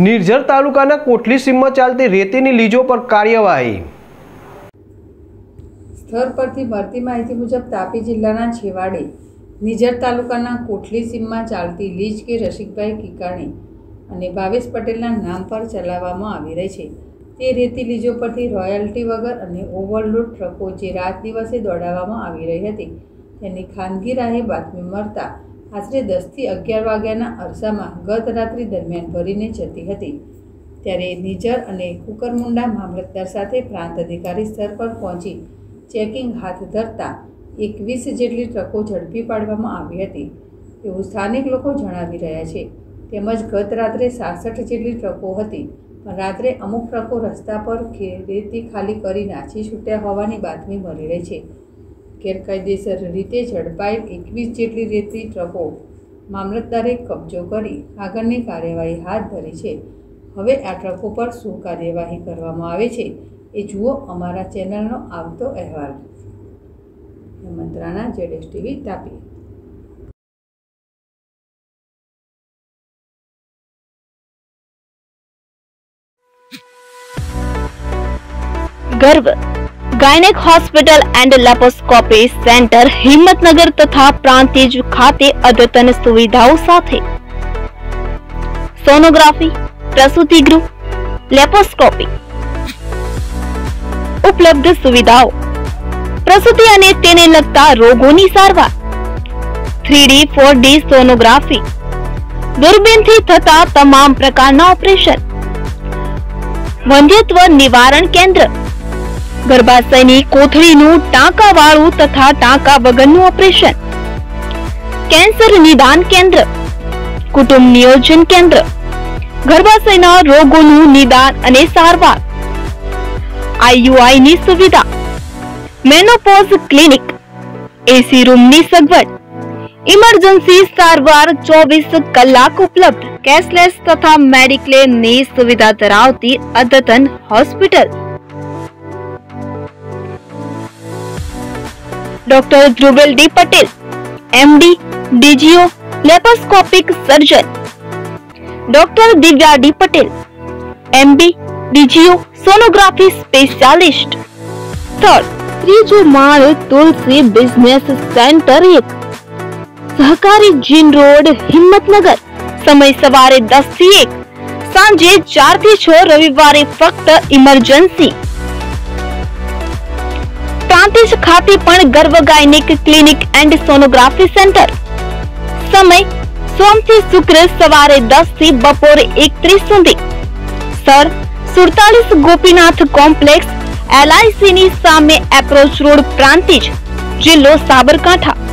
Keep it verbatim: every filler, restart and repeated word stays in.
निर्जर तालुकाना कोटली सीम में चालती रेतीनी लीजों पर कार्यवाही। स्थल परथी મળતી माहिती मुजब तापी जिल्लाना छेवाड़े निर्जर तालुकाना कोटली सीम में चालती लीज के रसिकभाई किकाणी अने भावेश पटेलना नाम पर चलाववामां आवी रही छे। ते रेती लीजों परथी रॉयल्टी वगर अने ओवरलोड ट्रको जे रात दिवसे दौड़ाववामां आवी रही हती तेनी खानगी राहे बातमी मळता आश्रे दस थी अगियार वाग्याना अरसामां गत रात्रि दरमियान भरीने जती हती। त्यारे निजर अने कुकरमुंडा मामलतदार साथे प्रांत अधिकारी स्थल पर पहोंची चेकिंग हाथ धरता एकवीस जेटली ट्रको झड़पी पाडवामां आवी हती एवुं स्थानिक लोको जणावी रह्या छे। તેમજ गत रात्रे સાસઠ જેટલી ટ્રકો હતી પણ રાત્રે અમુક ટ્રકો રસ્તા પર રેતી ખાલી કરી નાસી છૂટ્યા હોવાની બાતમી મળી રહી છે। गैरकायदेसर रीते झड़पाई एकवीस जेटली रेती ट्रको मामलतदारे कब्जो करी आगळनी कार्यवाही हाथ धरी छे। हवे आ ट्रको पर शुं कार्यवाही करवामां आवे छे ए जुओ अमारा चेनलनो आवतो अहेवाल। हिममतनागर Z S T V Tapi. Garv gynaec hospital and laparoscopy centre Himmatnagar तथा प्रांतिज खाते अद्यतन सुविधाओं साथे सोनोग्राफी, प्रसूति गृह, लेप्रोस्कोपी उपलब्ध सुविधाओं, प्रसूति अने तेने लगता रोगोनी सारवार, three D four D sonography, दूरबीन थी थता तमाम प्रकारना ऑपरेशन, वंध्यत्व निवारण केंद्र, गर्भाशयनी कोथळीनुं टांकावाळुं तथा टांका वगरनुं ऑपरेशन, कैंसर निदान केंद्र, कुटुंब नियोजन केंद्र, गर्भाशयना रोगोनुं निदान अने सारवार, आईयूआईनी सुविधा, मेनोपोज क्लिनिक, एसी रूमनी सगवड, इमरजन्सी सारवार चौबीस कलाक उपलब्ध, कैशलेस तथा मेडिक्लेमनी सुविधा धरावती अद्यतन hospital. Doctor Dhruvel Patel MD DGO laparoscopic surgeon, doctor Divya Patel MB DGO sonography specialist. स्थल त्रीजो माळ तुलसी बिजनेस सेंटर एक सहकारी जीन रोड हिम्मतनगर। समय सवारे दस थी एक सांजे चार थी छ रविवारे फक्त इमरजन्सी। प्रांतिज खाते पण Garv gynaec clinic and sonography centre. समय सोम थी शुक्र सवारे दस थी बपोरे एकत्रीस सुधी। सर सुड़तालीस Gopinath complex L I C नी सामे एप्रोच रोड प्रांतिज जिल्लो साबरकांठा।